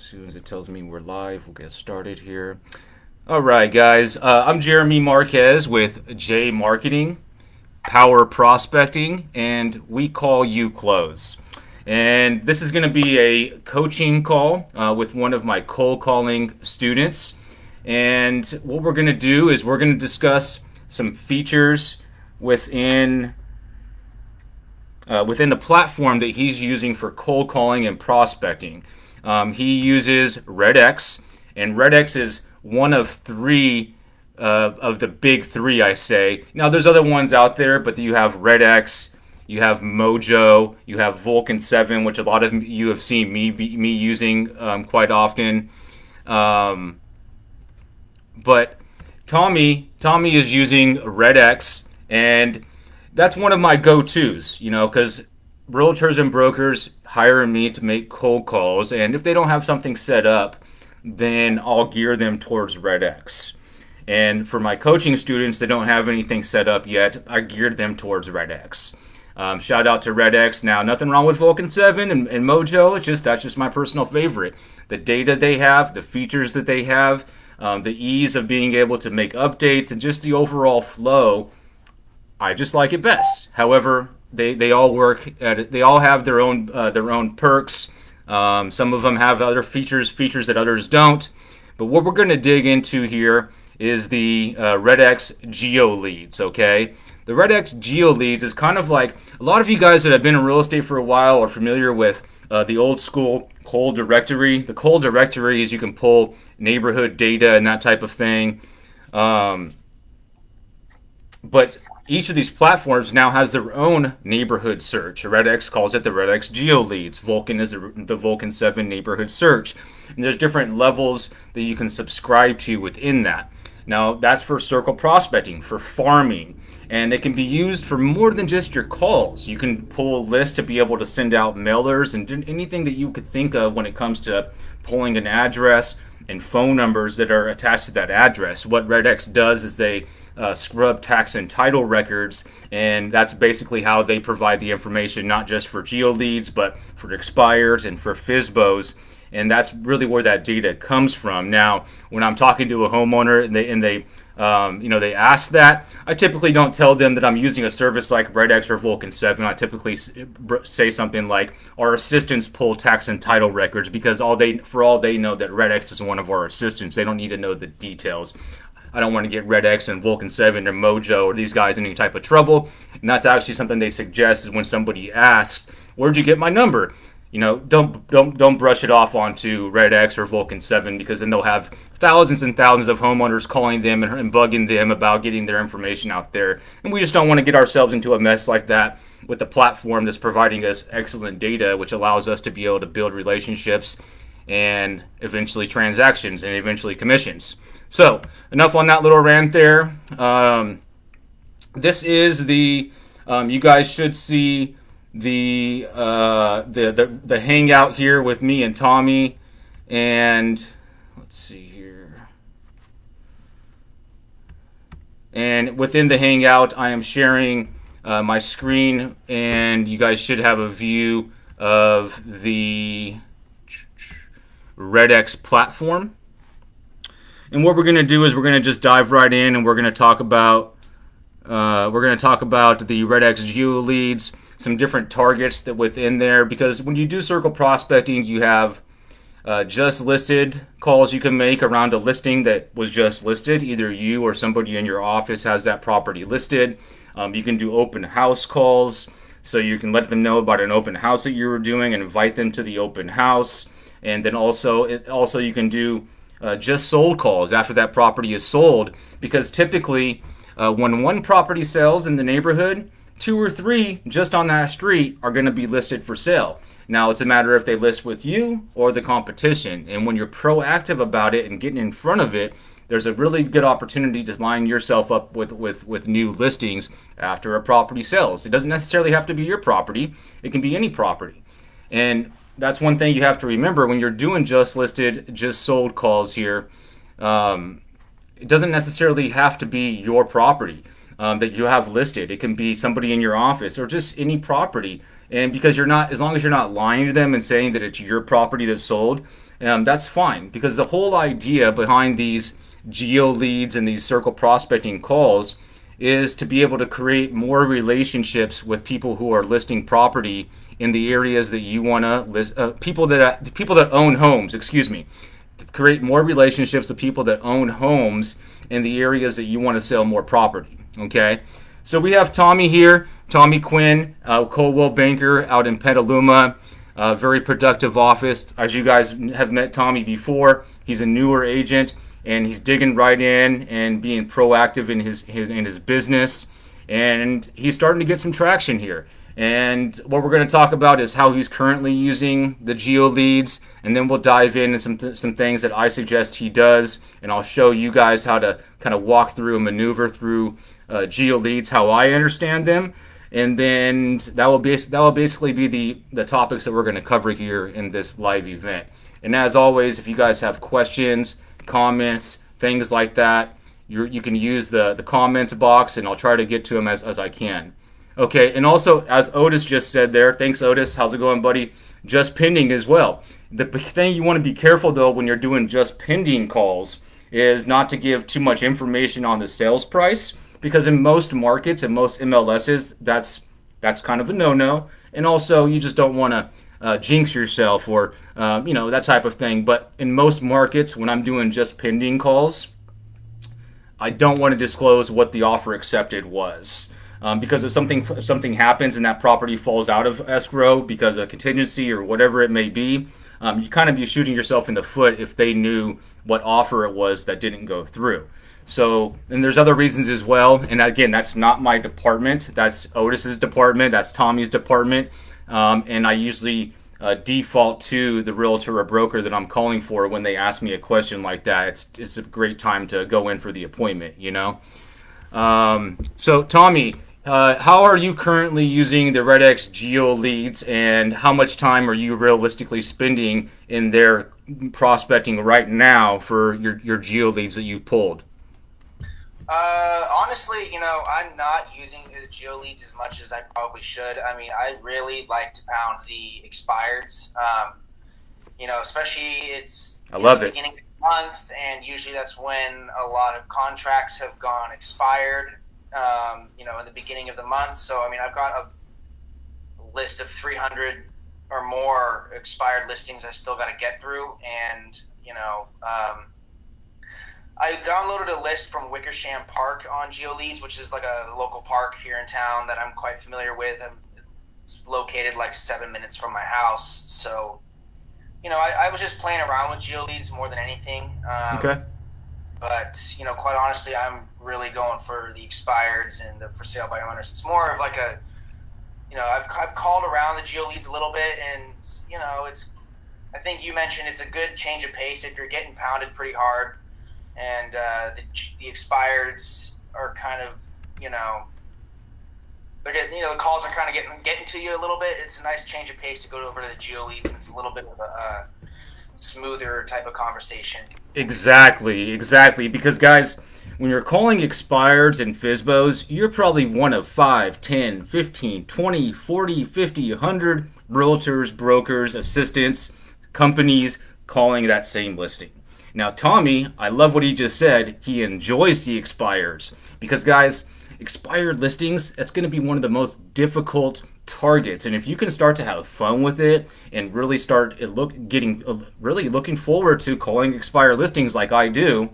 As soon as it tells me we're live, we'll get started here. All right, guys. I'm Jeremy Marquez with J Marketing, Power Prospecting, and We Call You CLose. And this is going to be a coaching call with one of my cold calling students. And what we're going to do is we're going to discuss some features within the platform that he's using for cold calling and prospecting. He uses RedX, and RedX is one of three of the big three, I say. Now, there's other ones out there, but you have RedX, you have Mojo, you have Vulcan 7, which a lot of you have seen me using quite often. But Tommy is using RedX, and that's one of my go-tos, you know, because realtors and brokers hire me to make cold calls, and if they don't have something set up, then I'll gear them towards RedX. And for my coaching students that don't have anything set up yet, I geared them towards RedX. Shout out to RedX. Now, nothing wrong with Vulcan 7 and Mojo. It's just that's just my personal favorite. The data they have, the features that they have, the ease of being able to make updates, and just the overall flow. I just like it best. However, they all work at it. They all have their own perks. Some of them have other features that others don't. But what we're going to dig into here is the RedX Geoleads. Okay, the RedX Geoleads is kind of like a lot of you guys that have been in real estate for a while are familiar with the old school cold directory. The cold directory is you can pull neighborhood data and that type of thing. But each of these platforms now has their own neighborhood search. RedX calls it the RedX Geoleads. Vulcan is the Vulcan 7 neighborhood search. And there's different levels that you can subscribe to within that. Now, that's for circle prospecting, for farming, and it can be used for more than just your calls. You can pull a list to be able to send out mailers and anything that you could think of when it comes to pulling an address and phone numbers that are attached to that address. What RedX does is they scrub tax and title records, and that's basically how they provide the information, not just for geoleads, but for expires and for FSBOs, and that's really where that data comes from. Now, when I'm talking to a homeowner and they ask that, I typically don't tell them that I'm using a service like RedX or Vulcan 7. I typically say something like, our assistants pull tax and title records, because for all they know that RedX is one of our assistants. They don't need to know the details. I don't want to get RedX and Vulcan 7 or Mojo or these guys in any type of trouble. And that's actually something they suggest is when somebody asks, where'd you get my number? You know, don't brush it off onto RedX or Vulcan 7, because then they'll have thousands and thousands of homeowners calling them and bugging them about getting their information out there. And we just don't want to get ourselves into a mess like that with the platform that's providing us excellent data, which allows us to be able to build relationships and eventually transactions and eventually commissions. So, enough on that little rant there. This is the, you guys should see the hangout here with me and Tommy. And, let's see here. And within the hangout, I am sharing my screen, and you guys should have a view of the RedX platform. And what we're going to do is we're going to just dive right in, and we're going to talk about the RedX Geoleads, some different targets that within there, because when you do circle prospecting, you have just listed calls you can make around a listing that was just listed. Either you or somebody in your office has that property listed. You can do open house calls, so you can let them know about an open house that you were doing and invite them to the open house. And then also you can do just sold calls after that property is sold, because typically when one property sells in the neighborhood, two or three just on that street are going to be listed for sale. Now, it's a matter if they list with you or the competition, and when you're proactive about it and getting in front of it, there's a really good opportunity to line yourself up with new listings after a property sells. It doesn't necessarily have to be your property. It can be any property. And that's one thing you have to remember when you're doing just listed, just sold calls here. It doesn't necessarily have to be your property. that you have listed. It can be somebody in your office or just any property. And because you're not, as long as you're not lying to them and saying that it's your property that's sold, that's fine. Because the whole idea behind these geo leads and these circle prospecting calls is to be able to create more relationships with people who are listing property in the areas that you want to list. People that own homes, excuse me, to create more relationships with people that own homes in the areas that you want to sell more property. Okay, so we have Tommy here, Tommy Quinn, Coldwell Banker out in Petaluma, very productive office. As you guys have met Tommy before, he's a newer agent and he's digging right in and being proactive in his business, and he's starting to get some traction here. And what we're going to talk about is how he's currently using the geo leads, and then we'll dive into some things that I suggest he does, and I'll show you guys how to kind of walk through and maneuver through geo leads, how I understand them, and then that will basically be the topics that we're going to cover here in this live event. And as always, if you guys have questions, comments, things like that, you can use the comments box, and I'll try to get to them as I can. Okay, and also, as Otis just said there, thanks Otis, how's it going buddy? Just pending as well. The thing you want to be careful though when you're doing just pending calls is not to give too much information on the sales price, because in most markets and most MLSs, that's kind of a no-no. And also, you just don't want to jinx yourself or you know, that type of thing. But in most markets, when I'm doing just pending calls, I don't want to disclose what the offer accepted was, because if something happens and that property falls out of escrow because of contingency or whatever it may be, you kind of be shooting yourself in the foot if they knew what offer it was that didn't go through. So, and there's other reasons as well, and again, that's not my department, that's Otis's department, that's Tommy's department. And I usually default to the realtor or broker that I'm calling for when they ask me a question like that. It's a great time to go in for the appointment, you know. So Tommy, how are you currently using the RedX Geo leads, and how much time are you realistically spending in their prospecting right now for your geo leads that you've pulled? Honestly, you know, I'm not using the geo leads as much as I probably should. I mean, I really like to pound the expireds, you know, especially it's the beginning of the month, and usually that's when a lot of contracts have gone expired, you know, in the beginning of the month. So, I mean, I've got a list of 300 or more expired listings I still got to get through, and, you know, I downloaded a list from Wickersham Park on GeoLeads, which is like a local park here in town that I'm quite familiar with. It's located like 7 minutes from my house. So, you know, I was just playing around with GeoLeads more than anything. Okay. But, you know, quite honestly, I'm really going for the expireds and the for sale by owners. It's more of like a, you know, I've called around the GeoLeads a little bit, and, you know, it's, I think you mentioned it's a good change of pace if you're getting pounded pretty hard. And the expireds are kind of, you know, they're getting, you know, the calls are kind of getting to you a little bit. It's a nice change of pace to go over to the geo leads. It's a little bit of a smoother type of conversation. Exactly, exactly. Because guys, when you're calling expireds and FSBOs, you're probably one of 5, 10, 15, 20, 40, 50, 100 realtors, brokers, assistants, companies calling that same listing. Now, Tommy, I love what he just said. He enjoys the expires because, guys, expired listings, that's going to be one of the most difficult targets. And if you can start to have fun with it and really start looking forward to calling expired listings like I do,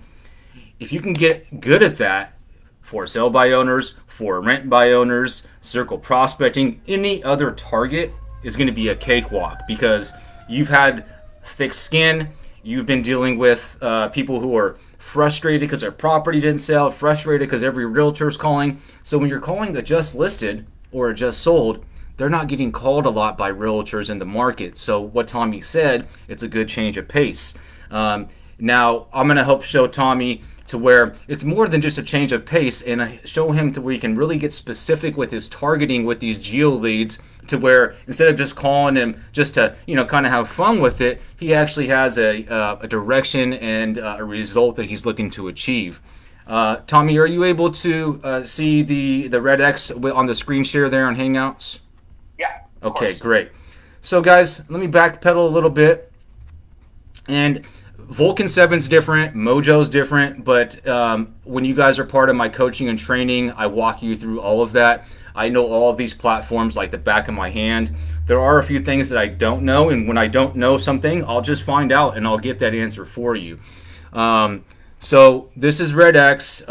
if you can get good at that, for sale by owners, for rent by owners, circle prospecting, any other target is going to be a cakewalk because you've had thick skin. You've been dealing with people who are frustrated because their property didn't sell, frustrated because every realtor is calling. So when you're calling the just listed or just sold, they're not getting called a lot by realtors in the market. So what Tommy said, it's a good change of pace. Now, I'm going to help show Tommy to where it's more than just a change of pace, and I show him to where he can really get specific with his targeting with these geo leads, to where instead of just calling him just to, you know, kind of have fun with it, he actually has a direction and a result that he's looking to achieve. Tommy, are you able to see the RedX on the screen share there on Hangouts? Yeah. Okay, great. So guys, let me backpedal a little bit. And Vulcan 7's different, Mojo's different, but when you guys are part of my coaching and training, I walk you through all of that. I know all of these platforms like the back of my hand. There are a few things that I don't know, and when I don't know something, I'll just find out and I'll get that answer for you. So this is RedX.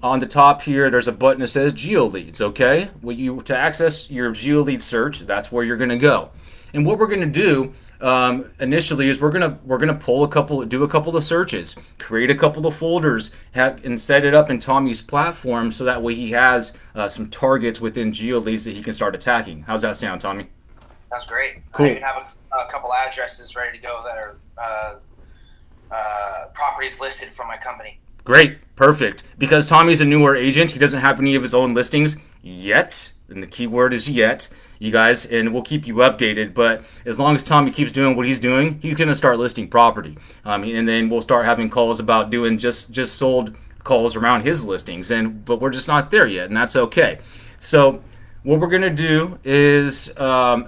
On the top here, there's a button that says Geoleads, okay? To access your Geolead search, that's where you're gonna go. And what we're gonna do initially is we're gonna do a couple of searches, create a couple of folders, and set it up in Tommy's platform so that way he has some targets within Geoleads that he can start attacking. How's that sound, Tommy? That's great. Cool. I even have a couple addresses ready to go that are properties listed from my company. Great, perfect. Because Tommy's a newer agent, he doesn't have any of his own listings yet. And the key word is yet, you guys, and we'll keep you updated. But as long as Tommy keeps doing what he's doing, he's going to start listing property. And then we'll start having calls about doing just sold calls around his listings. But we're just not there yet, and that's okay. So what we're going to do is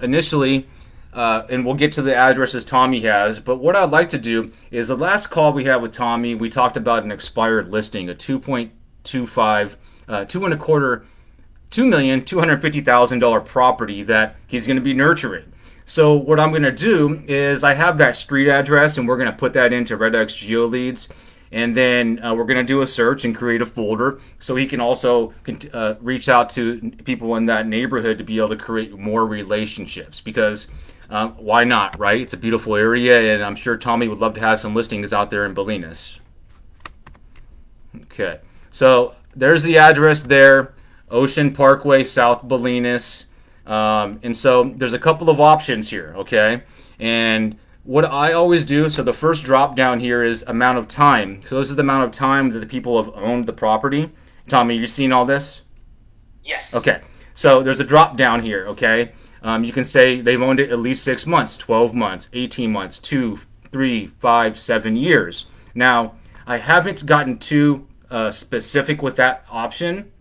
initially, and we'll get to the addresses Tommy has, but what I'd like to do is the last call we had with Tommy, we talked about an expired listing, a 2.25, $2,250,000 property that he's going to be nurturing. So what I'm going to do is I have that street address and we're going to put that into RedX Geoleads, and then we're going to do a search and create a folder so he can also reach out to people in that neighborhood to be able to create more relationships, because why not, right? It's a beautiful area and I'm sure Tommy would love to have some listings out there in Bolinas. Okay, so there's the address there. Ocean Parkway, South Bolinas, and so there's a couple of options here, okay? And what I always do, so the first drop down here is amount of time. So this is the amount of time that the people have owned the property. Tommy, you seen all this? Yes. Okay, so there's a drop down here, okay? You can say they've owned it at least 6 months, 12 months, 18 months, 2, 3, 5, 7 years. Now, I haven't gotten too specific with that option,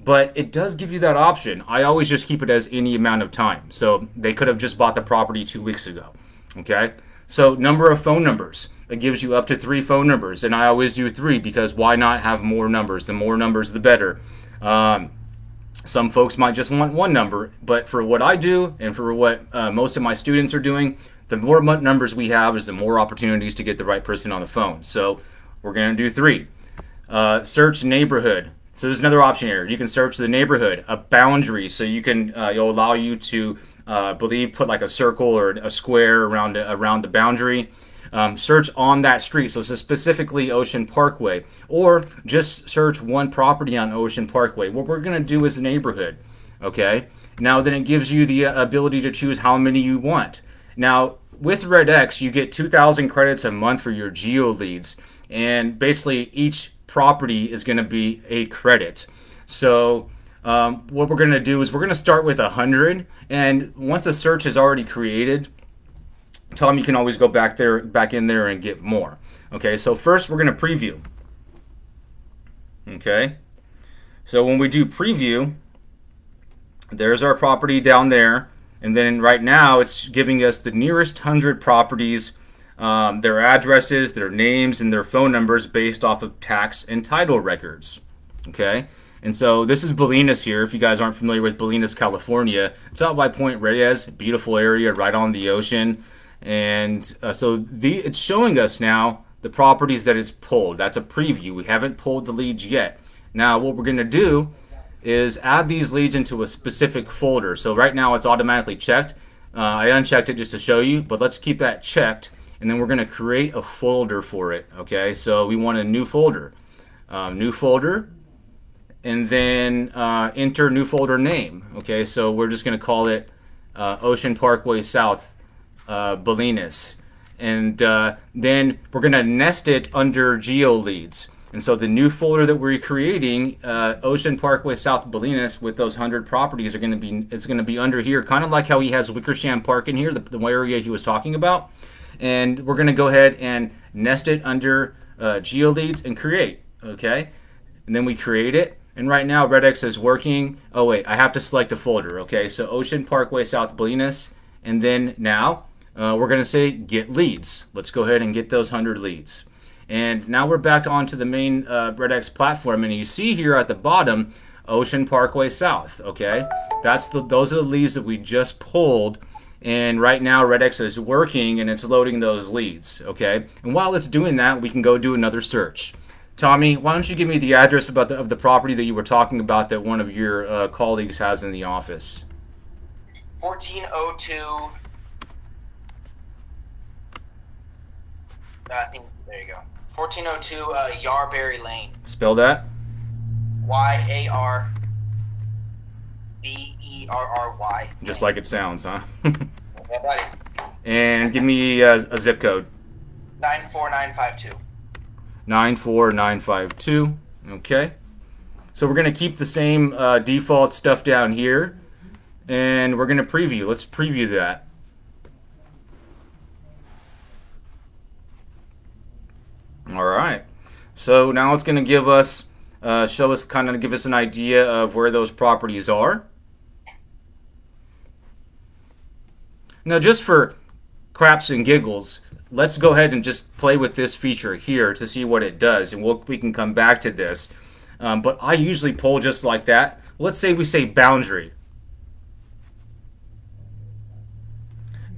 but it does give you that option. I always just keep it as any amount of time. So they could have just bought the property 2 weeks ago, okay? So number of phone numbers. It gives you up to 3 phone numbers, and I always do 3 because why not have more numbers? The more numbers, the better. Some folks might just want 1 number, but for what I do and for what most of my students are doing, the more numbers we have is the more opportunities to get the right person on the phone. So we're gonna do 3. Search neighborhood. So there's another option here. You can search the neighborhood, a boundary, so you can it'll allow you to put like a circle or a square around the boundary. Search on that street, so this is specifically Ocean Parkway, or just search one property on Ocean Parkway. What we're gonna do is neighborhood, okay? Now then it gives you the ability to choose how many you want. Now with RedX, you get 2,000 credits a month for your Geoleads, and basically each property is going to be a credit. So what we're going to do is we're going to start with 100, and once the search is already created, Tom, you can always go back in there and get more. Okay, so first we're going to preview. Okay, so when we do preview, there's our property down there, and then right now it's giving us the nearest 100 properties, their addresses, their names, and their phone numbers based off of tax and title records. Okay, and so this is Bolinas here. If you guys aren't familiar with Bolinas, California, it's out by Point Reyes, beautiful area right on the ocean. And it's showing us now the properties that it's pulled. That's a preview. We haven't pulled the leads yet. Now what we're going to do is add these leads into a specific folder. So right now it's automatically checked. I unchecked it just to show you, but let's keep that checked. And then we're going to create a folder for it, okay? So we want a new folder, and then enter new folder name, okay? So we're just going to call it Ocean Parkway South Bolinas, and then we're going to nest it under Geoleads. And so the new folder that we're creating, Ocean Parkway South Bolinas, with those 100 properties, it's going to be under here, kind of like how he has Wickersham Park in here, the area he was talking about. And we're going to go ahead and nest it under Geoleads and create, okay? and then we create it. And right now RedX is working. Oh wait, I have to select a folder. Okay, so Ocean Parkway, South Bolinas, and then now we're gonna say get leads. Let's go ahead and get those 100 leads. And now we're back onto the main RedX platform, and you see here at the bottom Ocean Parkway South. Okay, that's the, those are the leads that we just pulled, and right now RedX is working and it's loading those leads. Okay, and while it's doing that, we can go do another search. Tommy, why don't you give me the address about the, of the property that you were talking about that one of your colleagues has in the office? 1402. I think there you go. 1402 Yarberry Lane. Spell that. YARBERRY. Just like it sounds, huh? Yeah, buddy. And give me a zip code. 94952. 94952. Okay, so we're going to keep the same default stuff down here, and we're going to preview. Let's preview that. All right, so now it's going to give us show us, kind of give us an idea of where those properties are. Now, just for craps and giggles, let's go ahead and just play with this feature here to see what it does, and we can come back to this. But I usually pull just like that. Let's say we say boundary.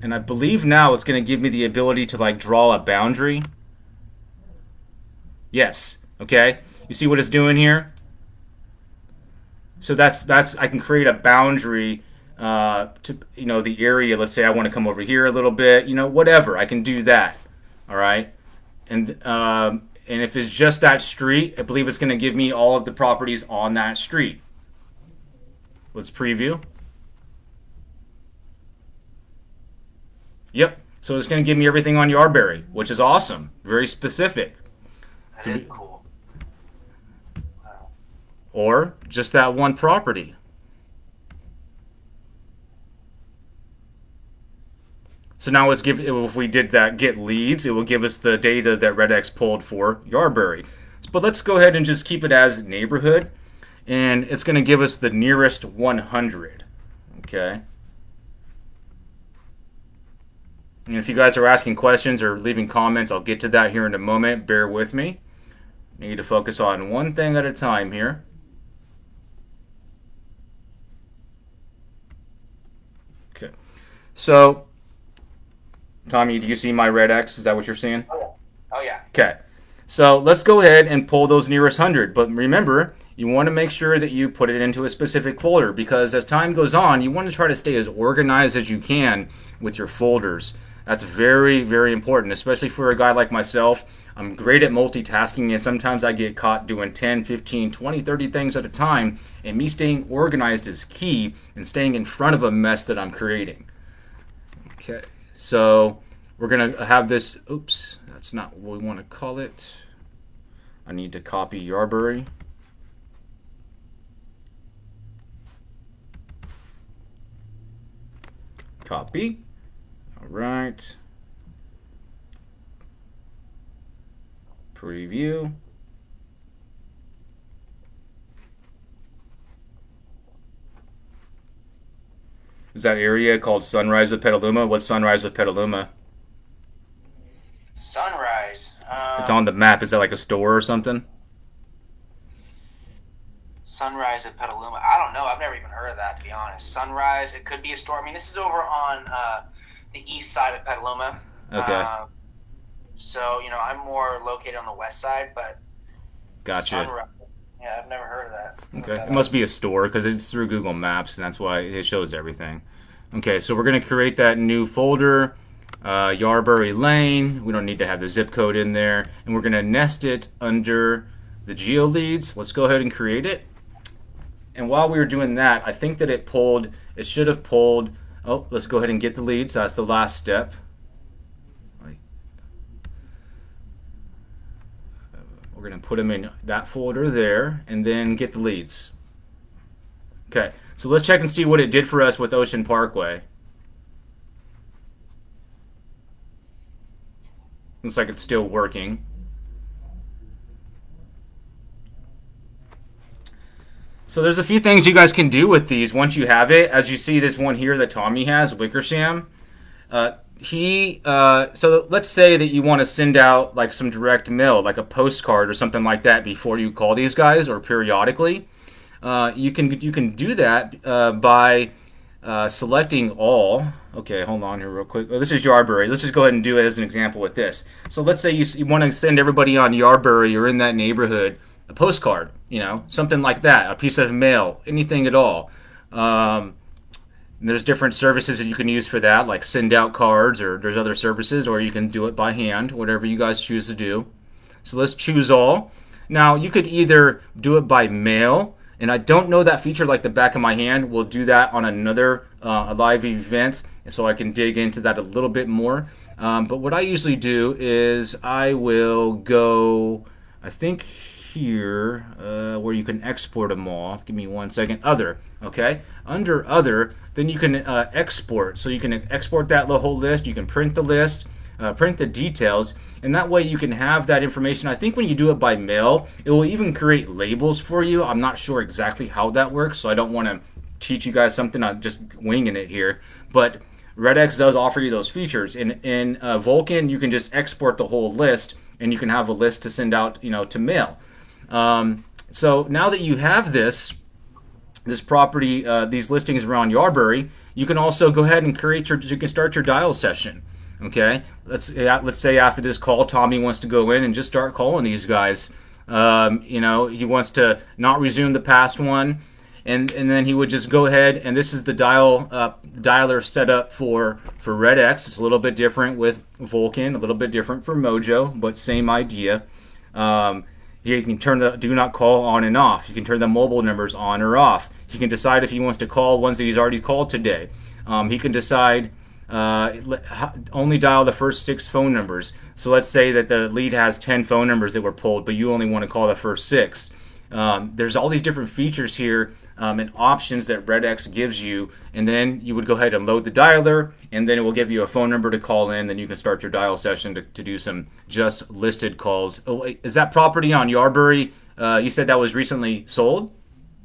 And I believe now it's going to give me the ability to like draw a boundary. Yes. Okay. You see what it's doing here? So that's I can create a boundary to, you know, the area. Let's say I want to come over here a little bit, you know, whatever, I can do that. All right, and if it's just that street, I believe it's going to give me all of the properties on that street. Let's preview. Yep, so it's going to give me everything on Yarberry, which is awesome. Very specific. That is cool. Wow. Or just that one property. So now let's give, if we did that get leads, it will give us the data that RedX pulled for Yarberry. But let's go ahead and just keep it as neighborhood, and it's going to give us the nearest 100. Okay. And if you guys are asking questions or leaving comments, I'll get to that here in a moment. Bear with me. I need to focus on one thing at a time here. Okay. So Tommy, do you see my RedX? Is that what you're seeing? Oh, yeah. Oh, yeah. Okay. So let's go ahead and pull those nearest 100. But remember, you want to make sure that you put it into a specific folder, because as time goes on, you want to try to stay as organized as you can with your folders. That's very, very important, especially for a guy like myself. I'm great at multitasking, and sometimes I get caught doing 10, 15, 20, 30 things at a time. And me staying organized is key, and staying in front of a mess that I'm creating. Okay. So we're going to have this, oops, that's not what we want to call it. I need to copy Yarberry. Copy. All right. Preview. Is that area called Sunrise of Petaluma? What's Sunrise of Petaluma? Sunrise. It's on the map. Is that like a store or something? Sunrise of Petaluma. I don't know. I've never even heard of that, to be honest. Sunrise. It could be a store. I mean, this is over on the east side of Petaluma. Okay. So, you know, I'm more located on the west side, but. Gotcha. Sunrise. Yeah, I've never heard of that. Okay, it must be a store because it's through Google Maps, and that's why it shows everything. Okay, so we're going to create that new folder, Yarberry Lane. We don't need to have the zip code in there. And we're going to nest it under the GeoLeads. Let's go ahead and create it. And while we were doing that, I think that it pulled, it should have pulled, oh, let's go ahead and get the leads. That's the last step. We're going to put them in that folder there and then get the leads. Okay, so let's check and see what it did for us with Ocean Parkway. Looks like it's still working. So there's a few things you guys can do with these once you have it. As you see this one here that Tommy has, Wickersham. So let's say that you want to send out like some direct mail, like a postcard or something like that before you call these guys or periodically. You can do that by selecting all. Okay, hold on here real quick. Oh, this is Yarberry. Let's just go ahead and do it as an example with this. So let's say you want to send everybody on Yarberry or in that neighborhood a postcard, you know, something like that, a piece of mail, anything at all. And there's different services that you can use for that, like send out cards, or there's other services, or you can do it by hand, whatever you guys choose to do. So let's choose all. Now you could either do it by mail, and I don't know that feature like the back of my hand. We'll do that on another live event, so I can dig into that a little bit more. But what I usually do is I will go, I think here, where you can export them all. Give me 1 second. Other. Okay, under other, then you can export. So you can export that whole list. You can print the list, print the details, and that way you can have that information. I think when you do it by mail, it will even create labels for you. I'm not sure exactly how that works, so I don't want to teach you guys something. I'm just winging it here, but RedX does offer you those features. In Vulcan, you can just export the whole list, and you can have a list to send out, you know, to mail. So now that you have this property, these listings around Yarberry, you can also go ahead and create your, you can start your dial session. Okay, let's say after this call, Tommy wants to go in and just start calling these guys. You know, he wants to not resume the past one, and then he would just go ahead, and this is the dialer setup for RedX. It's a little bit different with Vulcan, a little bit different for Mojo, but same idea. You can turn the do not call on and off. You can turn the mobile numbers on or off. He can decide if he wants to call ones that he's already called today. He can decide only dial the first 6 phone numbers. So let's say that the lead has 10 phone numbers that were pulled, but you only want to call the first 6. There's all these different features here and options that RedX gives you, and then you would go ahead and load the dialer, and then it will give you a phone number to call in. Then you can start your dial session to do some just listed calls. Oh, wait, is that property on Yarberry? You said that was recently sold?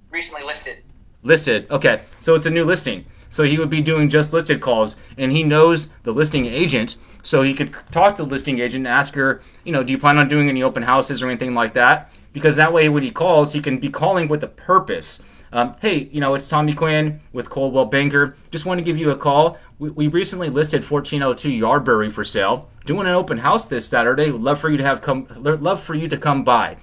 Recently listed. Listed, okay. So it's a new listing. So he would be doing just listed calls, and he knows the listing agent, so he could talk to the listing agent and ask her, you know, do you plan on doing any open houses or anything like that? Because that way when he calls, he can be calling with a purpose. Hey, you know, it's Tommy Quinn with Coldwell Banker. Just want to give you a call. We recently listed 1402 Yarberry for sale. Doing an open house this Saturday. Would love for you to come by.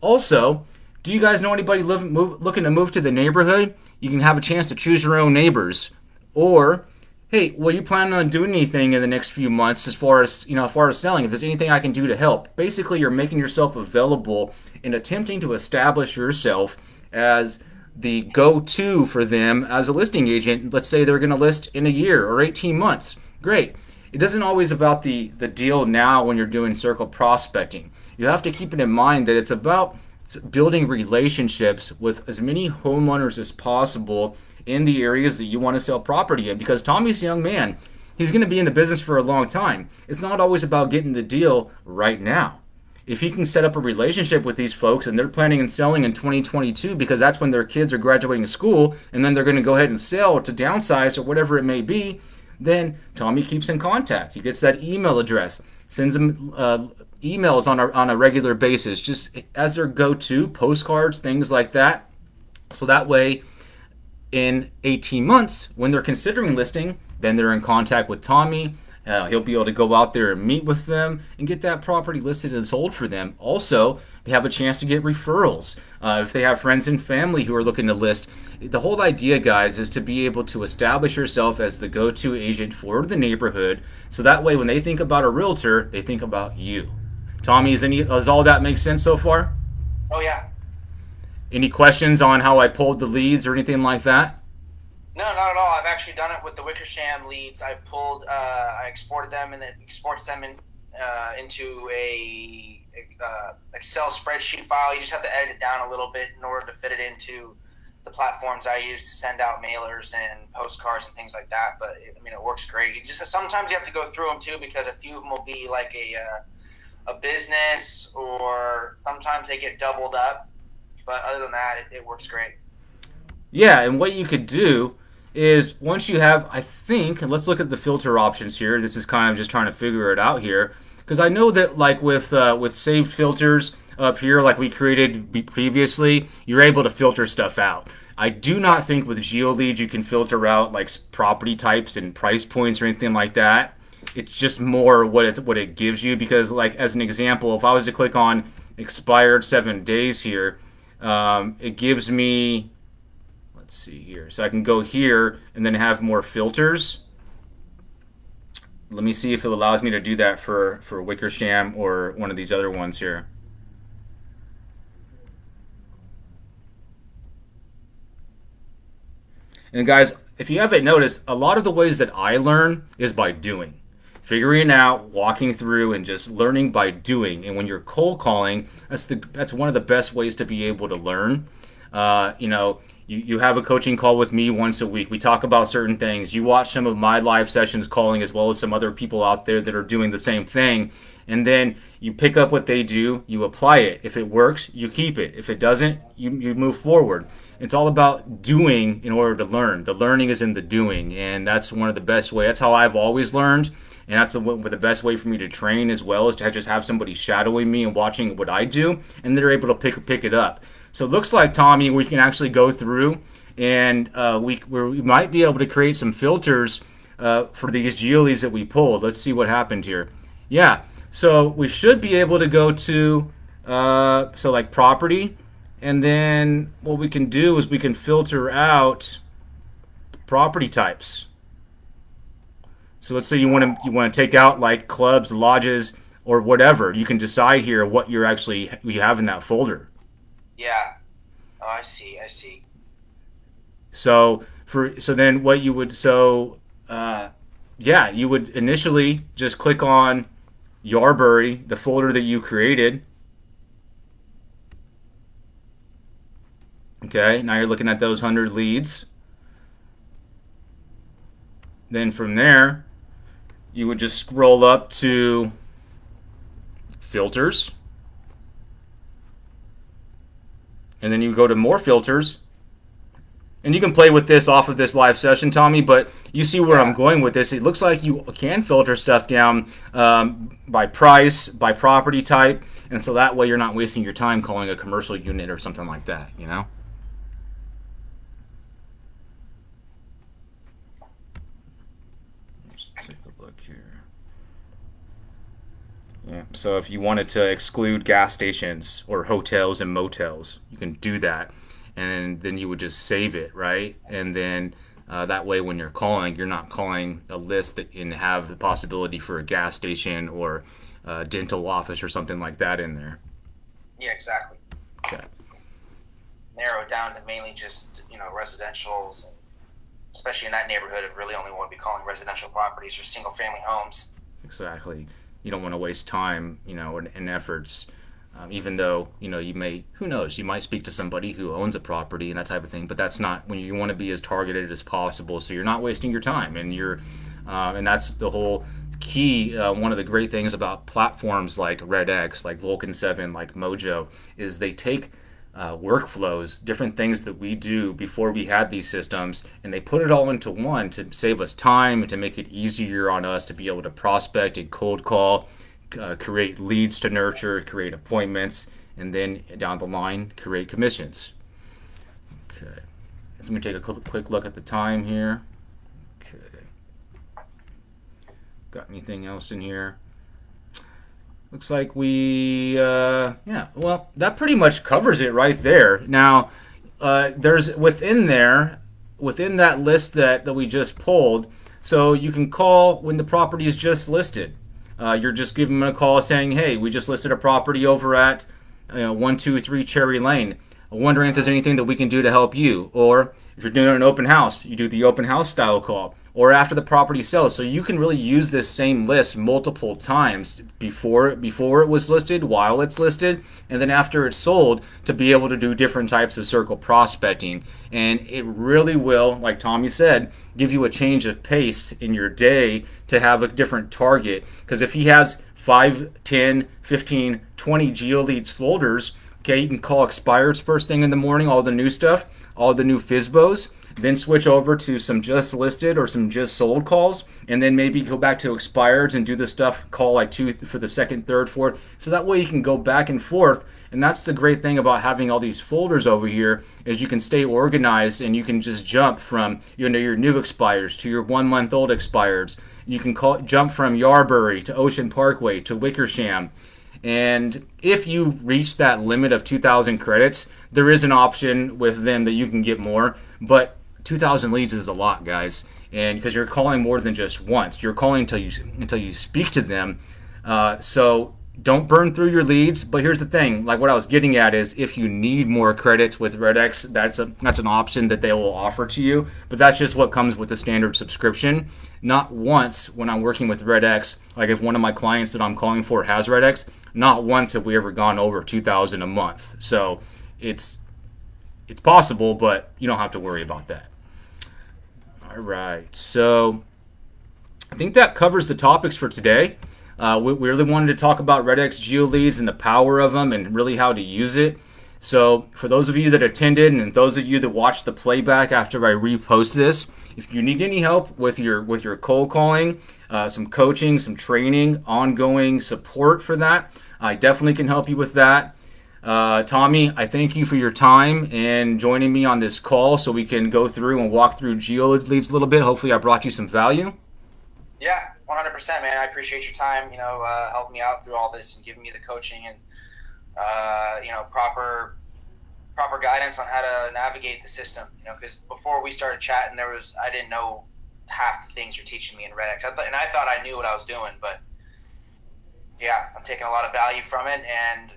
Also, do you guys know anybody looking to move to the neighborhood? You can have a chance to choose your own neighbors. Or, hey, well, you planning on doing anything in the next few months as far as, you know, as far as selling? If there's anything I can do to help. Basically, you're making yourself available and attempting to establish yourself as the go-to for them as a listing agent. Let's say they're going to list in a year or 18 months. Great. It doesn't always about the deal now when you're doing circle prospecting. You have to keep it in mind that it's about building relationships with as many homeowners as possible in the areas that you want to sell property in, because Tommy's a young man. He's going to be in the business for a long time. It's not always about getting the deal right now. If he can set up a relationship with these folks and they're planning and selling in 2022 because that's when their kids are graduating school, and then they're going to go ahead and sell to downsize or whatever it may be, then Tommy keeps in contact. He gets that email address, sends them emails on a regular basis, just as their go-to, postcards, things like that. So that way in 18 months when they're considering listing, then they're in contact with Tommy. He'll be able to go out there and meet with them and get that property listed and sold for them. Also, they have a chance to get referrals. If they have friends and family who are looking to list, the whole idea, guys, is to be able to establish yourself as the go-to agent for the neighborhood. So that way, when they think about a realtor, they think about you. Tommy, does all that make sense so far? Oh, yeah. Any questions on how I pulled the leads or anything like that? No, not at all. I've actually done it with the Wickersham leads. I pulled, I exported them, and it exports them into a Excel spreadsheet file. You just have to edit it down a little bit in order to fit it into the platforms I use to send out mailers and postcards and things like that. But I mean, it works great. You just sometimes you have to go through them too, because a few of them will be like a business, or sometimes they get doubled up. But other than that, it works great. Yeah, and what you could do is once you have, I think, and let's look at the filter options here. This is kind of just trying to figure it out here, because I know that like with saved filters up here, like we created previously, you're able to filter stuff out. I do not think with GeoLeads you can filter out like property types and price points or anything like that. It's just more what it gives you, because like as an example, if I was to click on expired 7 days here, it gives me, let's see here, so I can go here and then have more filters. Let me see if it allows me to do that for Wickersham or one of these other ones here. And guys, if you haven't noticed, a lot of the ways that I learn is by doing. Figuring out, walking through, and just learning by doing. And when you're cold calling, that's one of the best ways to be able to learn. You know, you have a coaching call with me once a week. We talk about certain things. You watch some of my live sessions calling, as well as some other people out there that are doing the same thing. And then you pick up what they do, you apply it. If it works, you keep it. If it doesn't, you move forward. It's all about doing in order to learn. The learning is in the doing, and that's one of the best ways. That's how I've always learned, and that's the best way for me to train as well, is to just have somebody shadowing me and watching what I do, and they're able to pick it up. So it looks like, Tommy, we can actually go through, and we might be able to create some filters for these GeoLeads that we pulled. Let's see what happened here. Yeah, so we should be able to go to, so like property. And then what we can do is we can filter out property types. So let's say you want to take out like clubs, lodges, or whatever. You can decide here what you're actually you have in that folder. Yeah, oh, I see. So then what you would yeah, you would initially just click on Yarberry, the folder that you created. Okay, now you're looking at those 100 leads. Then from there, you would just scroll up to filters. And then you go to more filters. And you can play with this off of this live session, Tommy, but you see where I'm going with this. It looks like you can filter stuff down by price, by property type, and so that way you're not wasting your time calling a commercial unit or something like that, you know? Yeah. So if you wanted to exclude gas stations or hotels and motels, you can do that, and then you would just save it, right? And then that way when you're calling, you're not calling a list that can have the possibility for a gas station or a dental office or something like that in there. Yeah, exactly. Okay. Narrow it down to mainly just, you know, residentials, and especially in that neighborhood, it really only want to be calling residential properties or single-family homes. Exactly. You don't want to waste time, you know, and efforts, even though, you know, you may, who knows, you might speak to somebody who owns a property and that type of thing, but that's not when you want to be as targeted as possible, so you're not wasting your time, and you're and that's the whole key. One of the great things about platforms like RedX, like Vulcan 7, like Mojo, is they take workflows, different things that we do before we had these systems, and they put it all into one to save us time and to make it easier on us to be able to prospect and cold call, create leads to nurture, create appointments, and then down the line create commissions. Okay, let me take a quick look at the time here. Okay, got anything else in here? Looks like we, yeah, well, that pretty much covers it right there. Now, there's within that list that we just pulled, so you can call when the property is just listed. You're just giving them a call saying, hey, we just listed a property over at 123 Cherry Lane. I'm wondering if there's anything that we can do to help you. Or if you're doing an open house, you do the open house style call, or after the property sells. So you can really use this same list multiple times before it was listed, while it's listed, and then after it's sold, to be able to do different types of circle prospecting. And it really will, like Tommy said, give you a change of pace in your day to have a different target. Because if he has 5, 10, 15, 20 GeoLeads folders, okay, you can call expireds first thing in the morning, all the new stuff. all the new FSBOs, then switch over to some just listed or some just sold calls, and then maybe go back to expireds and do the stuff, call like two for the second, third, fourth. So that way you can go back and forth. And that's the great thing about having all these folders over here, is you can stay organized and you can just jump from, you know, your new expireds to your 1 month old expireds. You can jump from Yarberry to Ocean Parkway to Wickersham. And if you reach that limit of 2,000 credits, there is an option with them that you can get more, but 2,000 leads is a lot, guys, and because you're calling more than just once, you're calling until you speak to them. So don't burn through your leads. But here's the thing, like what I was getting at is, if you need more credits with RedX, that's an option that they will offer to you. But that's just what comes with the standard subscription. Not once when I'm working with RedX, like if one of my clients that I'm calling for has RedX, not once have we ever gone over 2,000 a month. So it's possible, but you don't have to worry about that. All right, so I think that covers the topics for today. We really wanted to talk about RedX Geoleads and the power of them and really how to use it. So for those of you that attended and those of you that watched the playback after I repost this, if you need any help with your cold calling, some coaching, some training, ongoing support for that, I definitely can help you with that. Tommy, I thank you for your time and joining me on this call so we can go through and walk through GeoLeads a little bit. Hopefully I brought you some value. Yeah, 100%, man. I appreciate your time, you know, helping me out through all this and giving me the coaching and, you know, proper guidance on how to navigate the system, you know, because before we started chatting, I didn't know half the things you're teaching me in RedX. I thought I knew what I was doing, but yeah, I'm taking a lot of value from it, and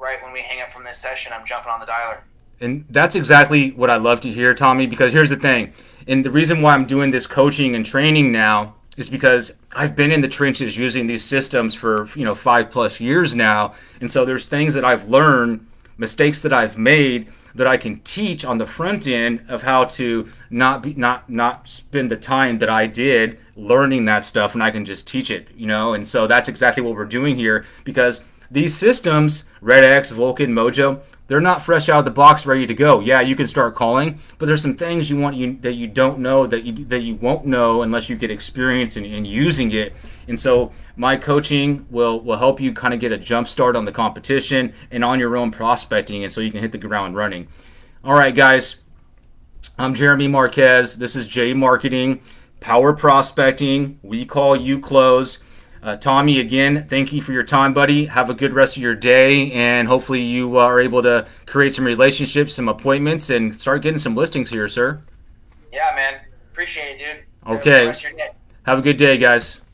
right when we hang up from this session, I'm jumping on the dialer. And that's exactly what I love to hear, Tommy, because here's the thing. And the reason why I'm doing this coaching and training now is because I've been in the trenches using these systems for, you know, 5+ years now. And so there's things that I've learned, mistakes that I've made, that I can teach on the front end of how to not spend the time that I did learning that stuff, and I can just teach it, you know. And so that's exactly what we're doing here, because these systems, RedX, Vulcan, Mojo, they're not fresh out of the box ready to go. Yeah, you can start calling, but there's some things that you don't know, that you won't know unless you get experience in using it. And so my coaching will help you kind of get a jump start on the competition and on your own prospecting, and so you can hit the ground running. All right, guys, I'm Jeremy Marquez. This is J Marketing, Power Prospecting, We Call You CLose. Tommy, again, thank you for your time, buddy. Have a good rest of your day, and hopefully you are able to create some relationships, some appointments, and start getting some listings here, sir. Yeah, man. Appreciate it, dude. Okay. Have a good day, guys.